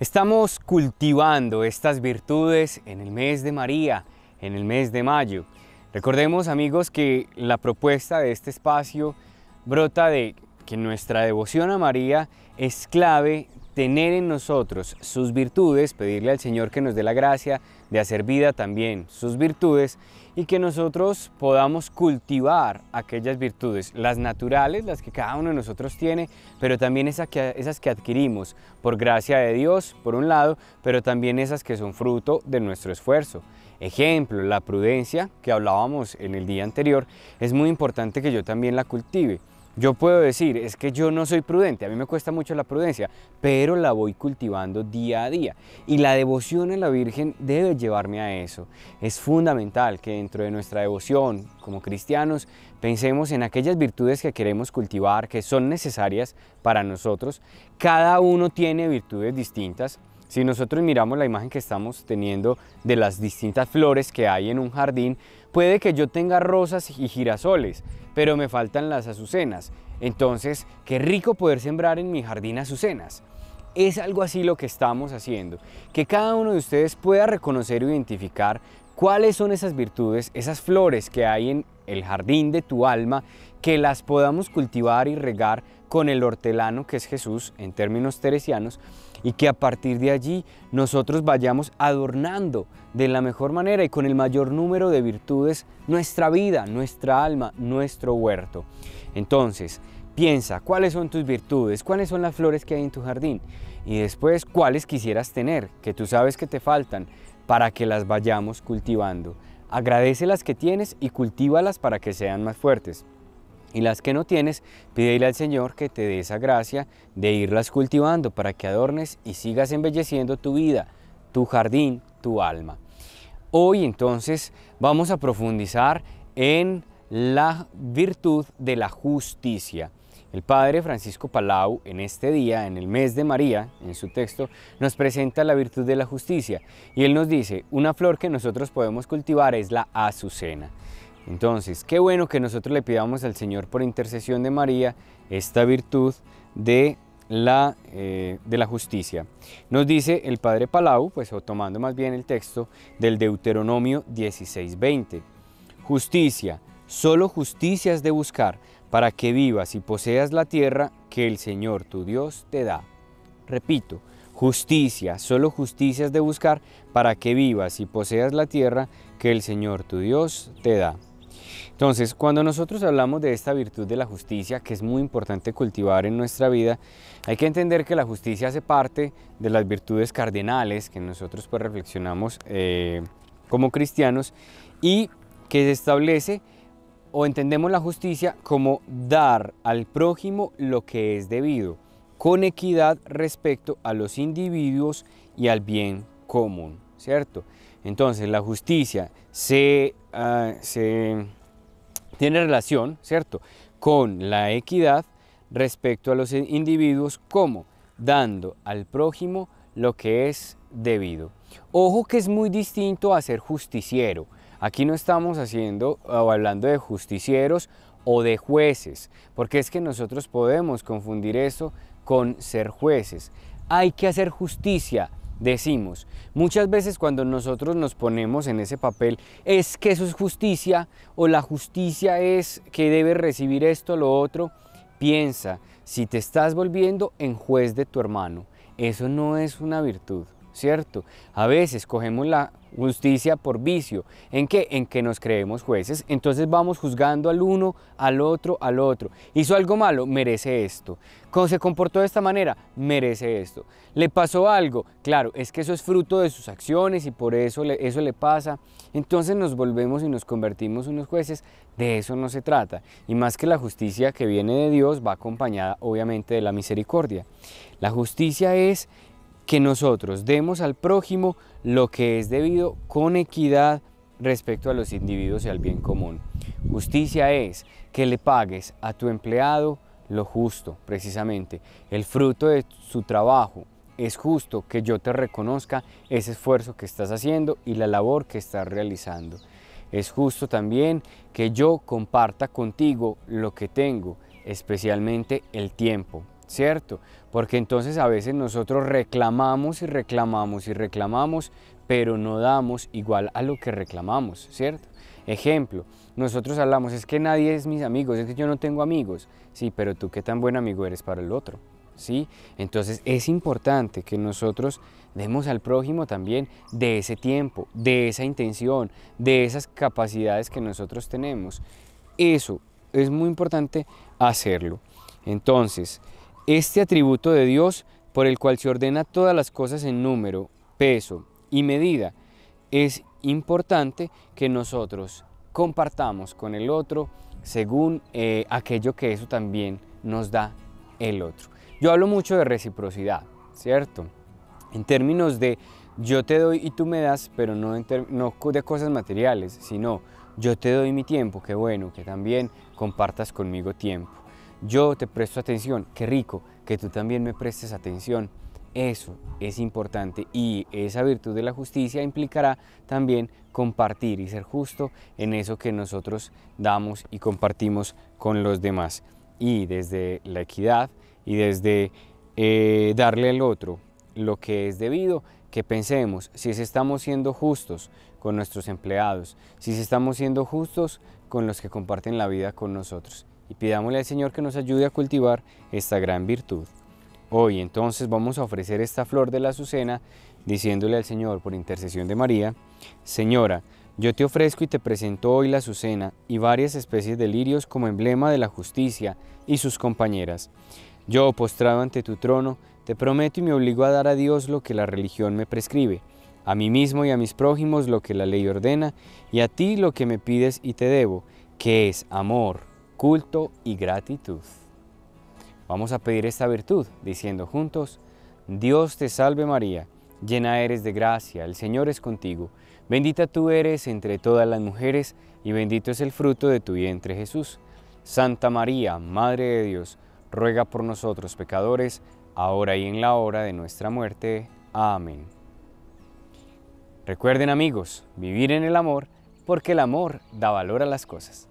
Estamos cultivando estas virtudes en el mes de María, en el mes de mayo. Recordemos, amigos, que la propuesta de este espacio brota de que nuestra devoción a María es clave tener en nosotros sus virtudes, pedirle al Señor que nos dé la gracia de hacer vida también sus virtudes y que nosotros podamos cultivar aquellas virtudes, las naturales, las que cada uno de nosotros tiene, pero también esas que adquirimos por gracia de Dios, por un lado, pero también esas que son fruto de nuestro esfuerzo. Ejemplo, la prudencia que hablábamos en el día anterior, es muy importante que yo también la cultive. Yo puedo decir, es que yo no soy prudente, a mí me cuesta mucho la prudencia, pero la voy cultivando día a día. Y la devoción a la Virgen debe llevarme a eso. Es fundamental que dentro de nuestra devoción como cristianos pensemos en aquellas virtudes que queremos cultivar, que son necesarias para nosotros. Cada uno tiene virtudes distintas. Si nosotros miramos la imagen que estamos teniendo de las distintas flores que hay en un jardín, puede que yo tenga rosas y girasoles, pero me faltan las azucenas. Entonces, qué rico poder sembrar en mi jardín azucenas. Es algo así lo que estamos haciendo, que cada uno de ustedes pueda reconocer o identificar cuáles son esas virtudes, esas flores que hay en el jardín de tu alma, que las podamos cultivar y regar con el hortelano que es Jesús en términos teresianos, y que a partir de allí nosotros vayamos adornando de la mejor manera y con el mayor número de virtudes nuestra vida, nuestra alma, nuestro huerto. Entonces, piensa cuáles son tus virtudes, cuáles son las flores que hay en tu jardín y después cuáles quisieras tener, que tú sabes que te faltan, para que las vayamos cultivando. Agradece las que tienes y cultívalas para que sean más fuertes. Y las que no tienes, pídele al Señor que te dé esa gracia de irlas cultivando para que adornes y sigas embelleciendo tu vida, tu jardín, tu alma. Hoy entonces vamos a profundizar en la virtud de la justicia. El padre Francisco Palau en este día, en el mes de María, en su texto, nos presenta la virtud de la justicia y él nos dice, una flor que nosotros podemos cultivar es la azucena. Entonces, qué bueno que nosotros le pidamos al Señor por intercesión de María esta virtud de la justicia. Nos dice el padre Palau, pues o tomando más bien el texto del Deuteronomio 16:20. Justicia, solo justicia has de buscar para que vivas y poseas la tierra que el Señor tu Dios te da. Repito, justicia, solo justicia has de buscar para que vivas y poseas la tierra que el Señor tu Dios te da. Entonces, cuando nosotros hablamos de esta virtud de la justicia, que es muy importante cultivar en nuestra vida, hay que entender que la justicia hace parte de las virtudes cardinales que nosotros pues reflexionamos como cristianos y que se establece o entendemos la justicia como dar al prójimo lo que es debido, con equidad respecto a los individuos y al bien común, ¿cierto? Entonces, la justicia tiene relación, ¿cierto?, con la equidad respecto a los individuos, como dando al prójimo lo que es debido. Ojo que es muy distinto a ser justiciero. Aquí no estamos haciendo o hablando de justicieros o de jueces, porque es que nosotros podemos confundir eso con ser jueces. Hay que hacer justicia, decimos. Muchas veces cuando nosotros nos ponemos en ese papel, es que eso es justicia o la justicia es que debe recibir esto o lo otro. Piensa, si te estás volviendo en juez de tu hermano, eso no es una virtud, ¿cierto? A veces cogemos la justicia por vicio. ¿En qué? En que nos creemos jueces. Entonces vamos juzgando al uno, al otro, al otro. ¿Hizo algo malo? Merece esto. ¿Se comportó de esta manera? Merece esto. ¿Le pasó algo? Claro, es que eso es fruto de sus acciones y por eso eso le pasa. Entonces nos volvemos y nos convertimos unos jueces. De eso no se trata. Y más que la justicia que viene de Dios va acompañada obviamente de la misericordia. La justicia es que nosotros demos al prójimo lo que es debido con equidad respecto a los individuos y al bien común. Justicia es que le pagues a tu empleado lo justo, precisamente. El fruto de su trabajo es justo que yo te reconozca ese esfuerzo que estás haciendo y la labor que estás realizando. Es justo también que yo comparta contigo lo que tengo, especialmente el tiempo. ¿cierto? Porque entonces a veces nosotros reclamamos, pero no damos igual a lo que reclamamos, ¿cierto? Ejemplo, nosotros hablamos, es que nadie es mis amigos, es que yo no tengo amigos. Sí, pero tú qué tan buen amigo eres para el otro, ¿sí? Entonces es importante que nosotros demos al prójimo también de ese tiempo, de esa intención, de esas capacidades que nosotros tenemos. Eso es muy importante hacerlo. Entonces, este atributo de Dios por el cual se ordena todas las cosas en número, peso y medida, es importante que nosotros compartamos con el otro según aquello que eso también nos da el otro. Yo hablo mucho de reciprocidad, ¿cierto? En términos de yo te doy y tú me das, pero no de cosas materiales, sino yo te doy mi tiempo, qué bueno, que también compartas conmigo tiempo. Yo te presto atención, qué rico, que tú también me prestes atención. Eso es importante, y esa virtud de la justicia implicará también compartir y ser justo en eso que nosotros damos y compartimos con los demás. Y desde la equidad y desde darle al otro lo que es debido, que pensemos si estamos siendo justos con nuestros empleados, si estamos siendo justos con los que comparten la vida con nosotros. Y pidámosle al Señor que nos ayude a cultivar esta gran virtud. Hoy entonces vamos a ofrecer esta flor de la azucena diciéndole al Señor por intercesión de María: Señora, yo te ofrezco y te presento hoy la azucena y varias especies de lirios como emblema de la justicia y sus compañeras. Yo, postrado ante tu trono, te prometo y me obligo a dar a Dios lo que la religión me prescribe, a mí mismo y a mis prójimos lo que la ley ordena, y a ti lo que me pides y te debo, que es amor, culto y gratitud. Vamos a pedir esta virtud diciendo juntos: Dios te salve María, llena eres de gracia, el Señor es contigo. Bendita tú eres entre todas las mujeres y bendito es el fruto de tu vientre Jesús. Santa María, Madre de Dios, ruega por nosotros pecadores, ahora y en la hora de nuestra muerte. Amén. Recuerden amigos, vivir en el amor, porque el amor da valor a las cosas.